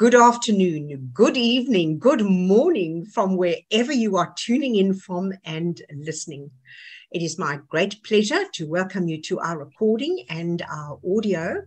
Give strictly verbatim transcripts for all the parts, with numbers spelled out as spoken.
good afternoon, good evening, good morning from wherever you are tuning in from and listening. It is my great pleasure to welcome you to our recording and our audio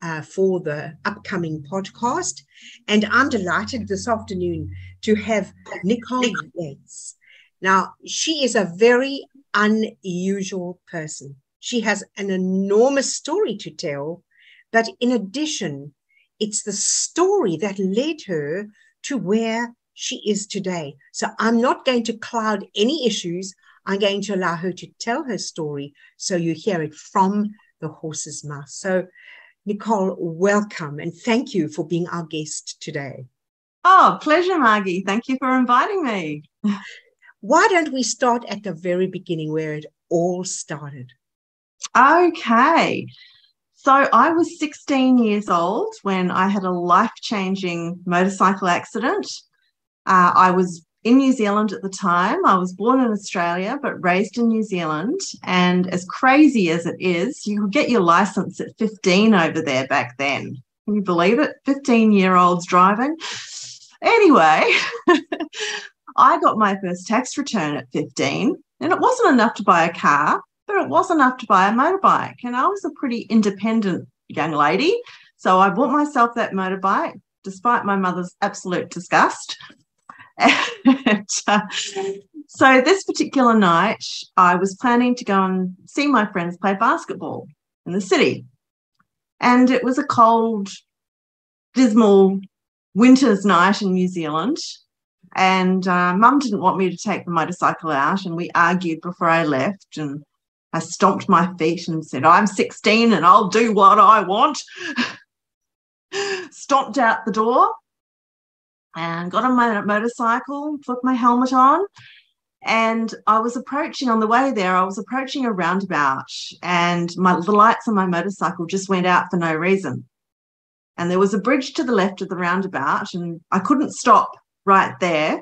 uh, for the upcoming podcast. And I'm delighted this afternoon to have Nicole Yeates. Now, she is a very unusual person. She has an enormous story to tell, but in addition, it's the story that led her to where she is today. So I'm not going to cloud any issues. I'm going to allow her to tell her story so you hear it from the horse's mouth. So, Nicole, welcome and thank you for being our guest today. Oh, pleasure, Margie. Thank you for inviting me. Why don't we start at the very beginning where it all started? Okay. So I was sixteen years old when I had a life-changing motorcycle accident. Uh, I was in New Zealand at the time. I was born in Australia but raised in New Zealand. And as crazy as it is, you could get your license at fifteen over there back then. Can you believe it? fifteen-year-olds driving. Anyway, I got my first tax return at fifteen, and it wasn't enough to buy a car, but it was enough to buy a motorbike. And I was a pretty independent young lady, so I bought myself that motorbike, despite my mother's absolute disgust. And, uh, so this particular night, I was planning to go and see my friends play basketball in the city. And it was a cold, dismal winter's night in New Zealand. And uh, Mum didn't want me to take the motorcycle out, and we argued before I left, and I stomped my feet and said, I'm sixteen and I'll do what I want. Stomped out the door and got on my motorcycle, put my helmet on, and I was approaching, on the way there, I was approaching a roundabout, and my, the lights on my motorcycle just went out for no reason. And there was a bridge to the left of the roundabout, and I couldn't stop right there.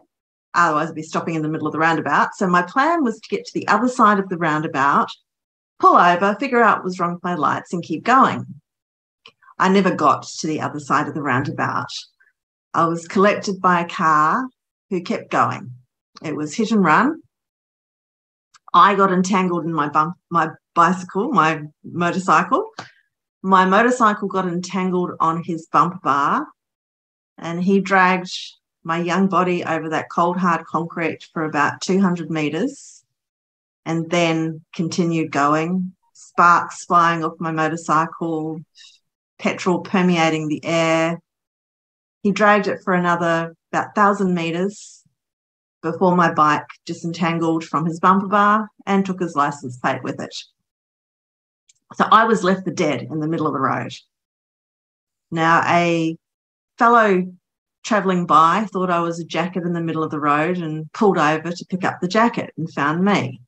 Otherwise, I'd be stopping in the middle of the roundabout. So my plan was to get to the other side of the roundabout, pull over, figure out what was wrong with my lights and keep going. I never got to the other side of the roundabout. I was collected by a car who kept going. It was hit and run. I got entangled in my bump, my bicycle, my motorcycle. My motorcycle got entangled on his bumper bar, and he dragged my young body over that cold, hard concrete for about two hundred metres, and then continued going, sparks flying off my motorcycle, petrol permeating the air. He dragged it for another about one thousand metres before my bike disentangled from his bumper bar and took his licence plate with it. So I was left for dead in the middle of the road. Now, a fellow travelling by thought I was a jacket in the middle of the road and pulled over to pick up the jacket and found me.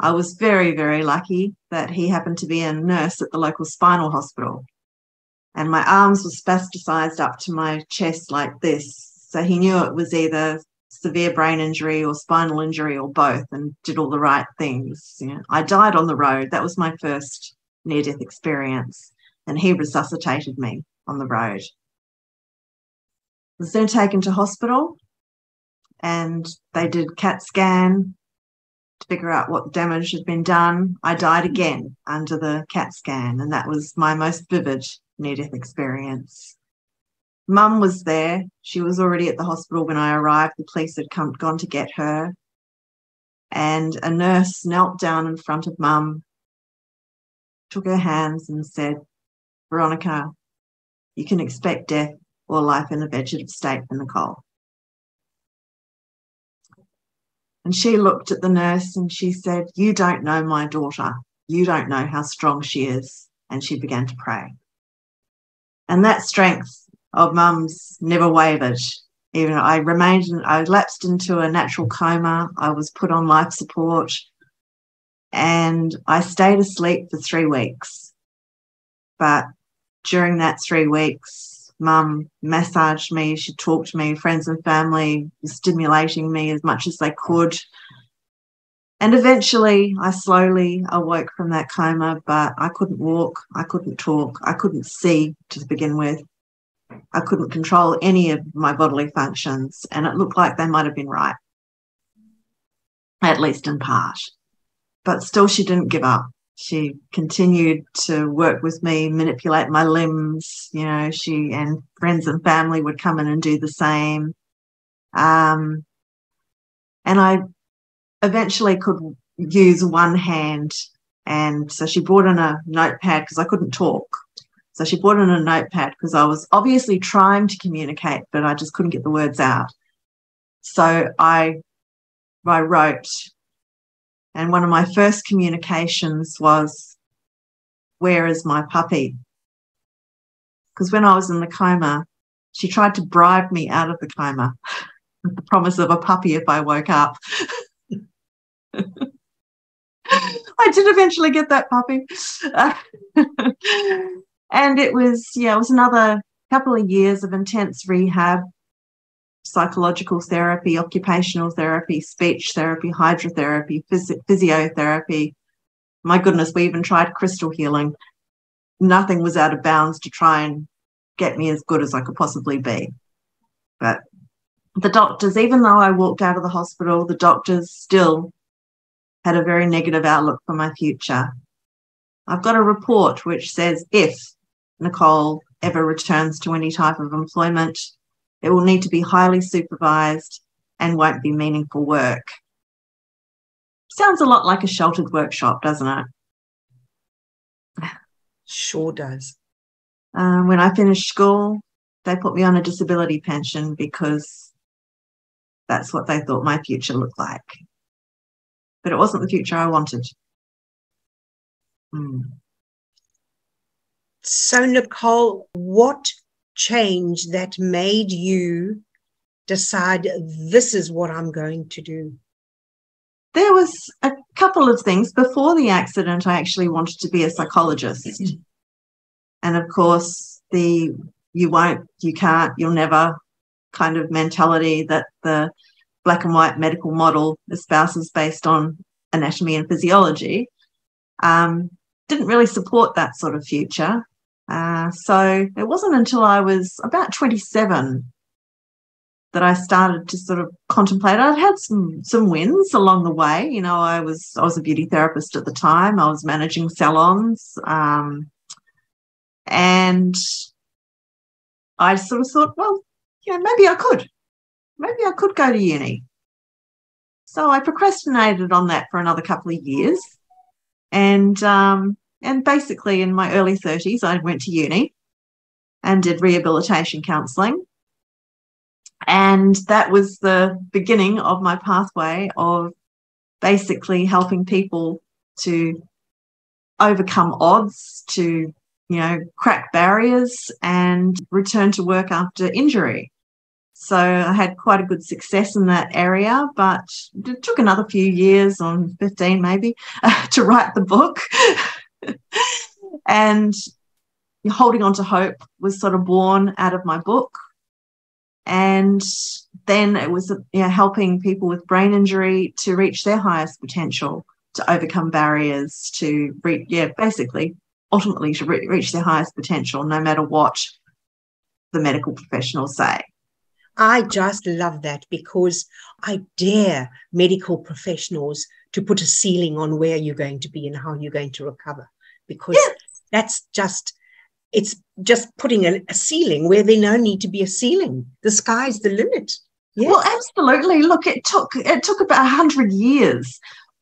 I was very, very lucky that he happened to be a nurse at the local spinal hospital, and my arms were spasticized up to my chest like this. So he knew it was either severe brain injury or spinal injury or both, and did all the right things. You know, I died on the road. That was my first near-death experience, and he resuscitated me on the road. I was then taken to hospital, and they did CAT scan to figure out what damage had been done. I died again under the CAT scan, and that was my most vivid near-death experience. Mum was there. She was already at the hospital when I arrived. The police had come, gone to get her, and a nurse knelt down in front of Mum, took her hands and said, Veronica, you can expect death or life in a vegetative state for Nicole. And she looked at the nurse and she said, you don't know my daughter. You don't know how strong she is. And she began to pray. And that strength of Mum's never wavered. Even I remained, I lapsed into a natural coma. I was put on life support. And I stayed asleep for three weeks. But during that three weeks, Mum massaged me, she talked to me, friends and family were stimulating me as much as they could. And eventually I slowly awoke from that coma, but I couldn't walk, I couldn't talk, I couldn't see to begin with. I couldn't control any of my bodily functions, and it looked like they might have been right, at least in part. But still, she didn't give up. She continued to work with me, manipulate my limbs. You know, she and friends and family would come in and do the same. Um, and I eventually could use one hand. And so she brought in a notepad because I couldn't talk. So she brought in a notepad because I was obviously trying to communicate, but I just couldn't get the words out. So I, I wrote. And one of my first communications was, "Where is my puppy?" Because when I was in the coma, she tried to bribe me out of the coma with the promise of a puppy if I woke up. I did eventually get that puppy. And it was, yeah, it was another couple of years of intense rehab, psychological therapy, occupational therapy, speech therapy, hydrotherapy, phys- physiotherapy. My goodness, we even tried crystal healing. Nothing was out of bounds to try and get me as good as I could possibly be. But the doctors, even though I walked out of the hospital, the doctors still had a very negative outlook for my future. I've got a report which says if Nicole ever returns to any type of employment, it will need to be highly supervised and won't be meaningful work. Sounds a lot like a sheltered workshop, doesn't it? Sure does. Um, when I finished school, they put me on a disability pension because that's what they thought my future looked like. But it wasn't the future I wanted. Mm. So, Nicole, what change that made you decide this is what I'm going to do? There was a couple of things. Before the accident, I actually wanted to be a psychologist. And of course, the you won't, you can't, you'll never kind of mentality that the black and white medical model espouses based on anatomy and physiology um, didn't really support that sort of future. Uh, so it wasn't until I was about twenty-seven that I started to sort of contemplate. I'd had some some wins along the way. You know, I was I was a beauty therapist at the time. I was managing salons, um, and I sort of thought, well, you know, maybe I could, maybe I could go to uni. So I procrastinated on that for another couple of years, and. Um, And basically in my early thirties, I went to uni and did rehabilitation counselling. And that was the beginning of my pathway of basically helping people to overcome odds, to, you know, crack barriers and return to work after injury. So I had quite a good success in that area, but it took another few years, on fifteen maybe, uh, to write the book. And Holding On To Hope was sort of born out of my book. And then it was, you know, helping people with brain injury to reach their highest potential, to overcome barriers, to reach, yeah, basically, ultimately to re- reach their highest potential, no matter what the medical professionals say. I just love that, because I dare medical professionals to put a ceiling on where you're going to be and how you're going to recover. Because yes. that's just, it's just putting a, a ceiling where there no need to be a ceiling. The sky's the limit. Yes. Well, absolutely. Look, it took it took about one hundred years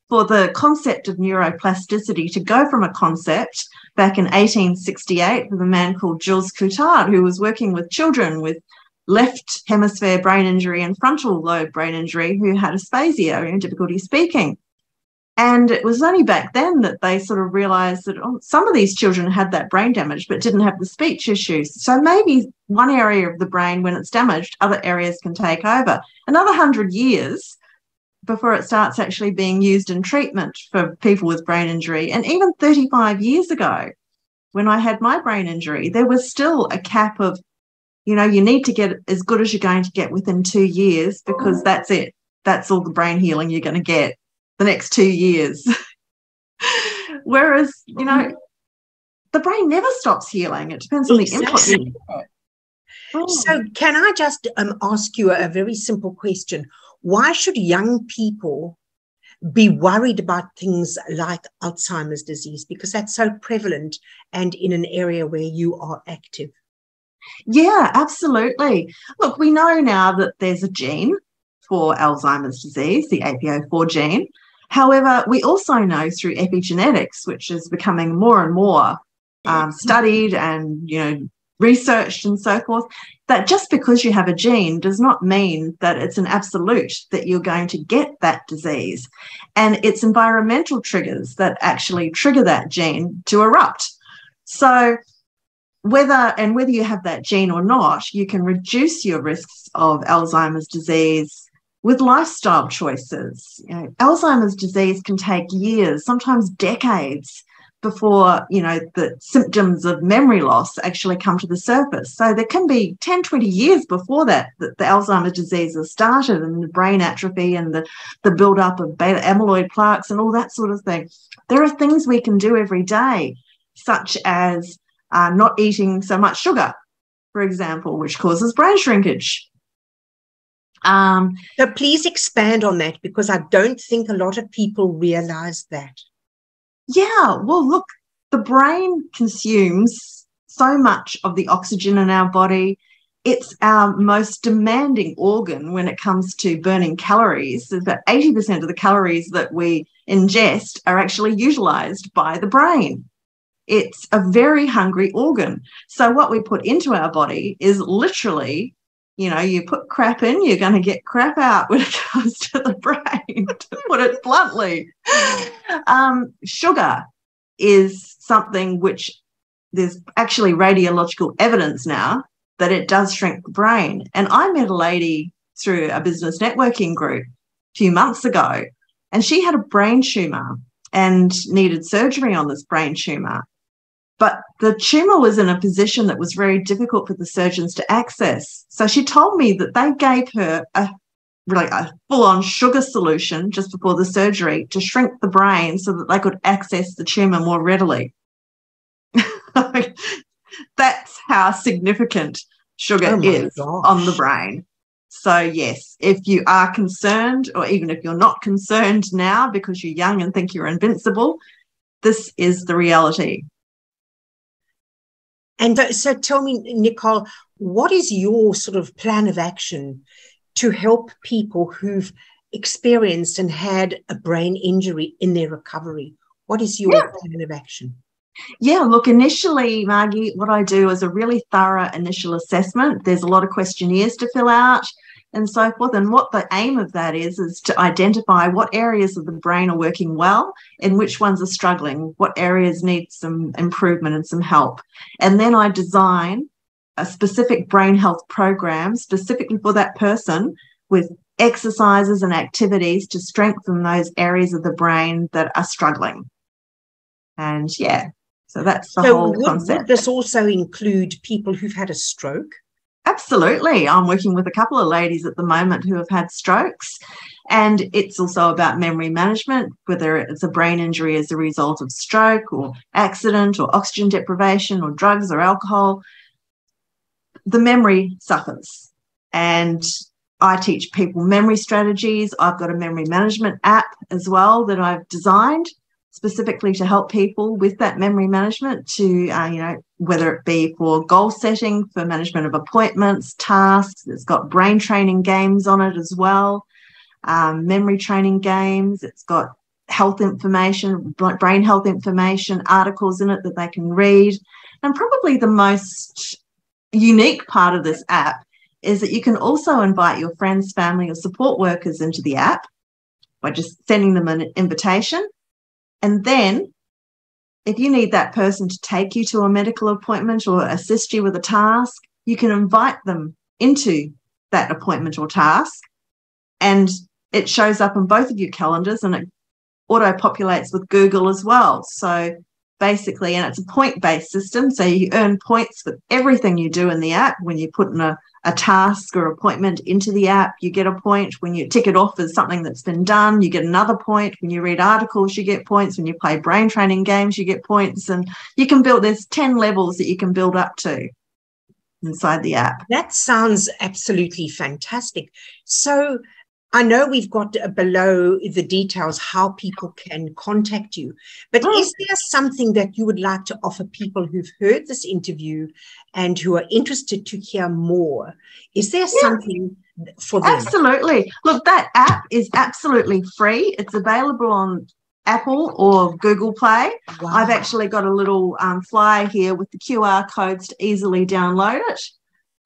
for the concept of neuroplasticity to go from a concept back in eighteen sixty-eight with a man called Jules Cotard, who was working with children with left hemisphere brain injury and frontal lobe brain injury who had aphasia and difficulty speaking. And it was only back then that they sort of realised that oh, some of these children had that brain damage but didn't have the speech issues. So maybe one area of the brain, when it's damaged, other areas can take over. Another one hundred years before it starts actually being used in treatment for people with brain injury. And even thirty-five years ago, when I had my brain injury, there was still a cap of, you know, you need to get as good as you're going to get within two years because that's it. That's all the brain healing you're going to get. The next two years. Whereas, you know, the brain never stops healing. It depends on the exactly. input. Oh. So can I just um, ask you a very simple question? Why should young people be worried about things like Alzheimer's disease, because that's so prevalent and in an area where you are active? Yeah, absolutely. Look, we know now that there's a gene for Alzheimer's disease, the A P O E four gene. However, we also know through epigenetics, which is becoming more and more um, studied and, you know, researched and so forth, that just because you have a gene does not mean that it's an absolute that you're going to get that disease. And it's environmental triggers that actually trigger that gene to erupt. So whether and whether you have that gene or not, you can reduce your risks of Alzheimer's disease with lifestyle choices. You know, Alzheimer's disease can take years, sometimes decades, before, you know, the symptoms of memory loss actually come to the surface. So there can be ten, twenty years before that that the Alzheimer's disease has started, and the brain atrophy and the, the build-up of beta amyloid plaques and all that sort of thing. There are things we can do every day, such as uh, not eating so much sugar, for example, which causes brain shrinkage. Um, so please expand on that, because I don't think a lot of people realise that. Yeah, well, look, the brain consumes so much of the oxygen in our body. It's our most demanding organ when it comes to burning calories. So that eighty percent of the calories that we ingest are actually utilised by the brain. It's a very hungry organ. So what we put into our body is literally, you know, you put crap in, you're going to get crap out when it comes to the brain, to put it bluntly. Um, sugar is something which there's actually radiological evidence now that it does shrink the brain. And I met a lady through a business networking group a few months ago, and she had a brain tumour and needed surgery on this brain tumour. But the tumour was in a position that was very difficult for the surgeons to access. So she told me that they gave her a, like a full-on sugar solution just before the surgery to shrink the brain so that they could access the tumour more readily. That's how significant sugar oh is gosh. on the brain. So, yes, if you are concerned, or even if you're not concerned now because you're young and think you're invincible, this is the reality. And so tell me, Nicole, what is your sort of plan of action to help people who've experienced and had a brain injury in their recovery? What is your yeah. plan of action? Yeah, look, initially, Margie, what I do is a really thorough initial assessment. There's a lot of questionnaires to fill out and so forth. And what the aim of that is, is to identify what areas of the brain are working well and which ones are struggling, what areas need some improvement and some help. And then I design a specific brain health program specifically for that person with exercises and activities to strengthen those areas of the brain that are struggling. And, yeah, so that's the so whole would, concept. Would this also include people who've had a stroke? Absolutely. I'm working with a couple of ladies at the moment who have had strokes, and it's also about memory management, whether it's a brain injury as a result of stroke or accident or oxygen deprivation or drugs or alcohol. The memory suffers, and I teach people memory strategies. I've got a memory management app as well that I've designed specifically to help people with that memory management to, uh, you know, whether it be for goal setting, for management of appointments, tasks. It's got brain training games on it as well, um, memory training games. It's got health information, brain health information, articles in it that they can read. And probably the most unique part of this app is that you can also invite your friends, family, or support workers into the app by just sending them an invitation. And then if you need that person to take you to a medical appointment or assist you with a task, you can invite them into that appointment or task, and it shows up on both of your calendars, and it auto-populates with Google as well. So basically, and it's a point-based system, so you earn points for everything you do in the app. When you put in a, a task or appointment into the app, you get a point. When you tick it off as something that's been done, you get another point. When you read articles, you get points. When you play brain training games, you get points. And you can build, there's ten levels that you can build up to. inside the app. That sounds absolutely fantastic. So I know we've got below the details how people can contact you, but oh. is there something that you would like to offer people who've heard this interview and who are interested to hear more? Is there yeah. something for them? Absolutely. Look, that app is absolutely free. It's available on Apple or Google Play. Wow. I've actually got a little um, flyer here with the Q R codes to easily download it.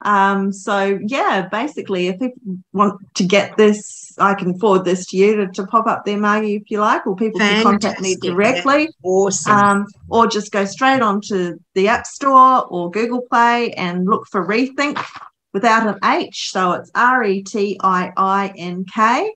Um, so, yeah, basically, if people want to get this, I can forward this to you to, to pop up there, Margie, if you like, or people Fantastic. Can contact me directly. Awesome. Um, or just go straight onto the App Store or Google Play and look for Rethink without an H. So it's R E T I I N K.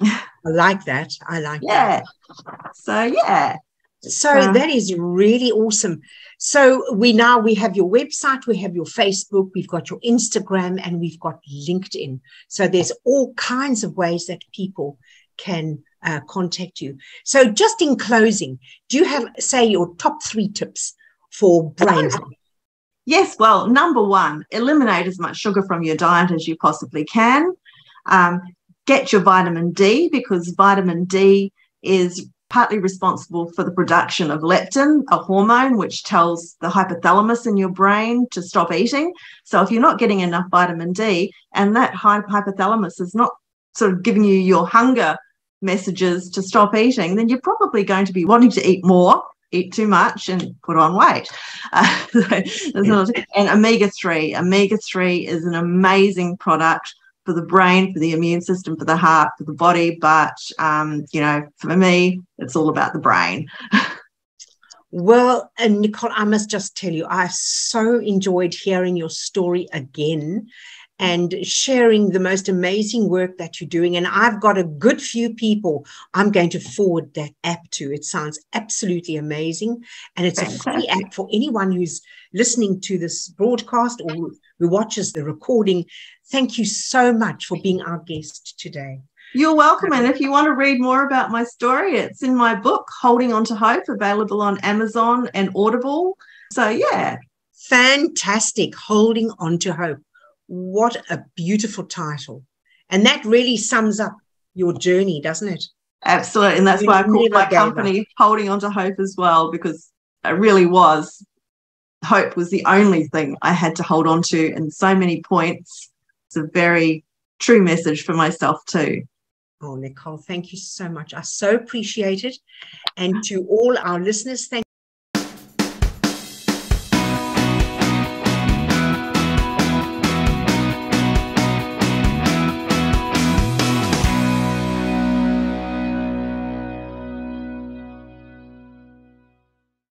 I like that. I like yeah. that. So, yeah. So um, that is really awesome. So we now we have your website, we have your Facebook, we've got your Instagram, and we've got LinkedIn. So there's all kinds of ways that people can uh, contact you. So just in closing, do you have, say, your top three tips for brain? Yes. Well, number one, eliminate as much sugar from your diet as you possibly can. Um, get your vitamin D, because vitamin D is partly responsible for the production of leptin, a hormone which tells the hypothalamus in your brain to stop eating. So if you're not getting enough vitamin D and that hypothalamus is not sort of giving you your hunger messages to stop eating, then you're probably going to be wanting to eat more, eat too much and put on weight. Uh, and omega three. Omega three is an amazing product for the brain, for the immune system, for the heart, for the body. But, um, you know, for me, it's all about the brain. Well, and Nicole, I must just tell you, I so enjoyed hearing your story again and sharing the most amazing work that you're doing. And I've got a good few people I'm going to forward that app to. It sounds absolutely amazing. And it's Fantastic. A free app for anyone who's listening to this broadcast or who watches the recording. Thank you so much for being our guest today. You're welcome. And if you want to read more about my story, it's in my book, Holding On To Hope, available on Amazon and Audible. So, yeah. Fantastic. Holding On To Hope. What a beautiful title. And that really sums up your journey, doesn't it? Absolutely. And that's you why I called my company up. Holding On To Hope as well, because it really was. Hope was the only thing I had to hold on to in so many points. It's a very true message for myself too. Oh, Nicole, thank you so much. I so appreciate it. And to all our listeners, thank